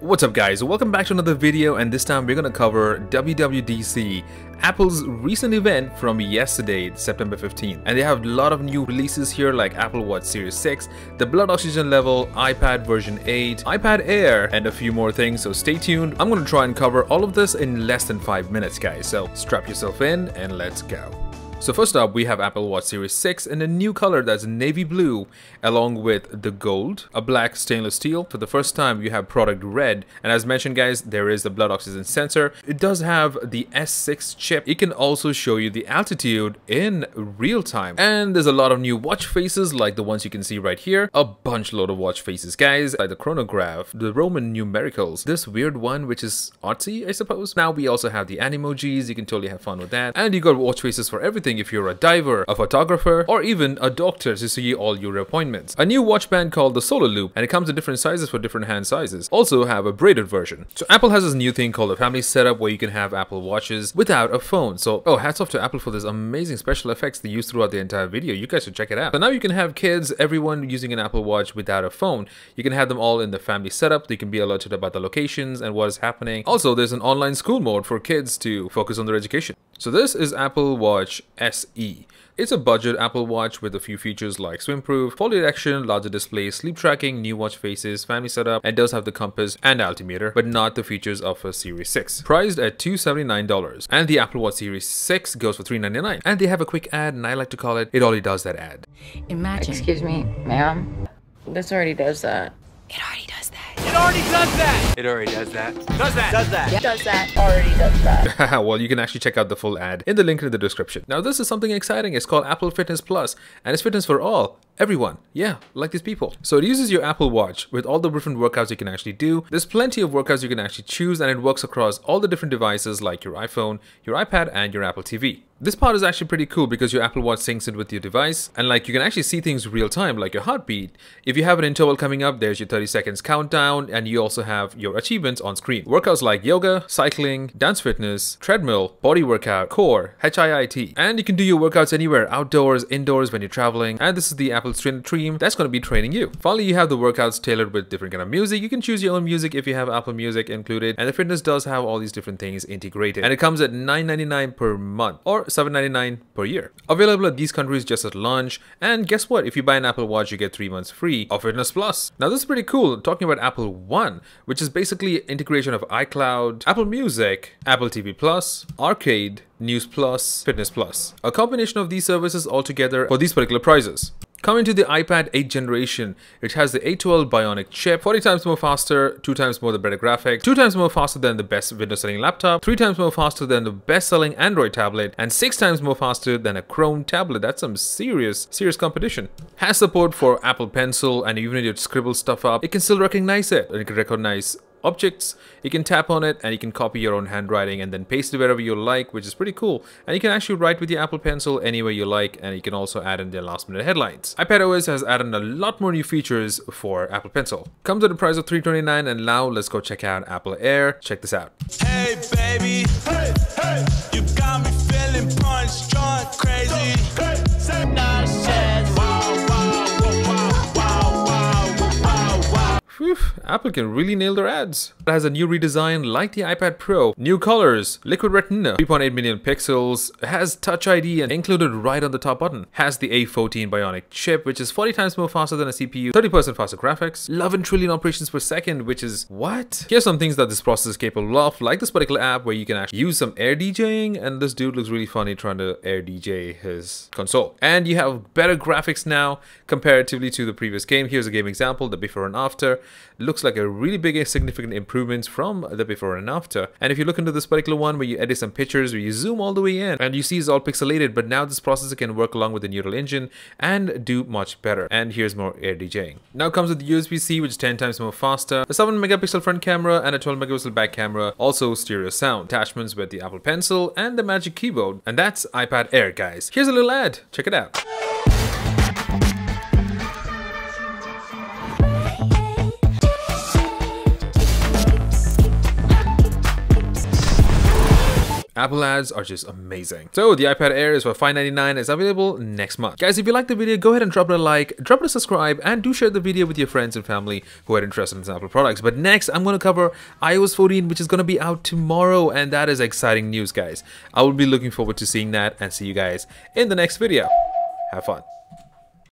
What's up guys, welcome back to another video, and this time we're going to cover WWDC, Apple's recent event from yesterday, September 15th. And they have a lot of new releases here like Apple Watch Series 6, the blood oxygen level, iPad version 8, iPad Air, and a few more things, so stay tuned. I'm going to try and cover all of this in less than 5 minutes guys, so strap yourself in and let's go. So first up, we have Apple Watch Series 6 in a new color that's navy blue along with the gold, a black stainless steel. For the first time, you have product red. And as mentioned guys, there is the blood oxygen sensor. It does have the S6 chip. It can also show you the altitude in real time. And there's a lot of new watch faces like the ones you can see right here. A bunch load of watch faces guys, like the chronograph, the Roman numericals, this weird one which is artsy I suppose. Now we also have the Animojis. You can totally have fun with that. And you got watch faces for everything. If you're a diver, a photographer, or even a doctor to see all your appointments. A new watch band called the Solar Loop, and it comes in different sizes for different hand sizes. Also have a braided version. So Apple has this new thing called a family setup where you can have Apple watches without a phone. So hats off to Apple for this amazing special effects they use throughout the entire video. You guys should check it out. So now you can have kids, everyone using an Apple watch without a phone. You can have them all in the family setup. They can be alerted about the locations and what is happening. Also, there's an online school mode for kids to focus on their education. So this is Apple Watch SE. It's a budget Apple Watch with a few features like swim-proof, fall detection, larger display, sleep tracking, new watch faces, family setup, and does have the compass and altimeter, but not the features of a Series 6. Priced at $279, and the Apple Watch Series 6 goes for $399. And they have a quick ad, and I like to call it only does that ad. Imagine. Excuse me, ma'am. This already does that. It already does that. It already does that. It already does that. Does that. Does that. Yeah. Does that. Already does that. Well, you can actually check out the full ad in the link in the description. Now, this is something exciting. It's called Apple Fitness Plus, and it's fitness for all. Everyone, yeah, like these people. So it uses your Apple Watch with all the different workouts you can actually do. There's plenty of workouts you can actually choose, and it works across all the different devices like your iPhone, your iPad, and your Apple TV. This part is actually pretty cool because your Apple Watch syncs in with your device, and like you can actually see things real time, like your heartbeat. If you have an interval coming up, there's your 30 seconds countdown, and you also have your achievements on screen. Workouts like yoga, cycling, dance fitness, treadmill, body workout, core, HIIT, and you can do your workouts anywhere, outdoors, indoors, when you're traveling. And this is the Apple Trainer Stream that's going to be training you. Finally, you have the workouts tailored with different kind of music. You can choose your own music if you have Apple Music included, and the fitness does have all these different things integrated, and it comes at $9.99 per month or $7.99 per year. Available at these countries just at launch. And guess what? If you buy an Apple Watch, you get 3 months free of Fitness Plus. Now this is pretty cool. Talking about Apple One, which is basically integration of iCloud, Apple Music, Apple TV Plus, Arcade, News Plus, Fitness Plus. A combination of these services all together for these particular prices. Coming to the iPad 8th generation, it has the A12 Bionic chip, 40 times more faster, 2 times more the better graphics, 2 times more faster than the best Windows-selling laptop, 3 times more faster than the best-selling Android tablet, and 6 times more faster than a Chrome tablet. That's some serious competition. Has support for Apple Pencil, and even if you scribble stuff up, it can still recognize it, and it can recognize objects. You can tap on it and you can copy your own handwriting and then paste it wherever you like, which is pretty cool. And you can actually write with your Apple Pencil anywhere you like, and you can also add in their last minute headlines. iPadOS has added a lot more new features for Apple Pencil. Comes at a price of $329, and now let's go check out Apple Air. Check this out. Hey baby, hey, hey. You got me feeling punch drunk, crazy. Whew, Apple can really nail their ads. It has a new redesign like the iPad Pro, new colors, liquid retina, 3.8 million pixels, has Touch ID and included right on the top button, has the A14 Bionic chip, which is 40 times more faster than a CPU, 30% faster graphics, 11 trillion operations per second, which is what? Here's some things that this processor is capable of, like this particular app where you can actually use some air DJing, and this dude looks really funny trying to air DJ his console. And you have better graphics now comparatively to the previous game. Here's a game example, the before and after. Looks like a really big and significant improvements from the before and after. And if you look into this particular one where you edit some pictures, where you zoom all the way in and you see it's all pixelated, but now this processor can work along with the Neural Engine and do much better. And here's more air DJing. Now comes with the USB C, which is 10 times more faster, a 7 megapixel front camera and a 12 megapixel back camera, also stereo sound, attachments with the Apple Pencil and the Magic Keyboard. And that's iPad Air guys. Here's a little ad, check it out. Apple ads are just amazing. So the iPad Air is for $599 and is available next month. Guys, if you liked the video, go ahead and drop it a like, drop it a subscribe, and do share the video with your friends and family who are interested in Apple products. But next, I'm going to cover iOS 14, which is going to be out tomorrow, and that is exciting news, guys. I will be looking forward to seeing that and see you guys in the next video. Have fun.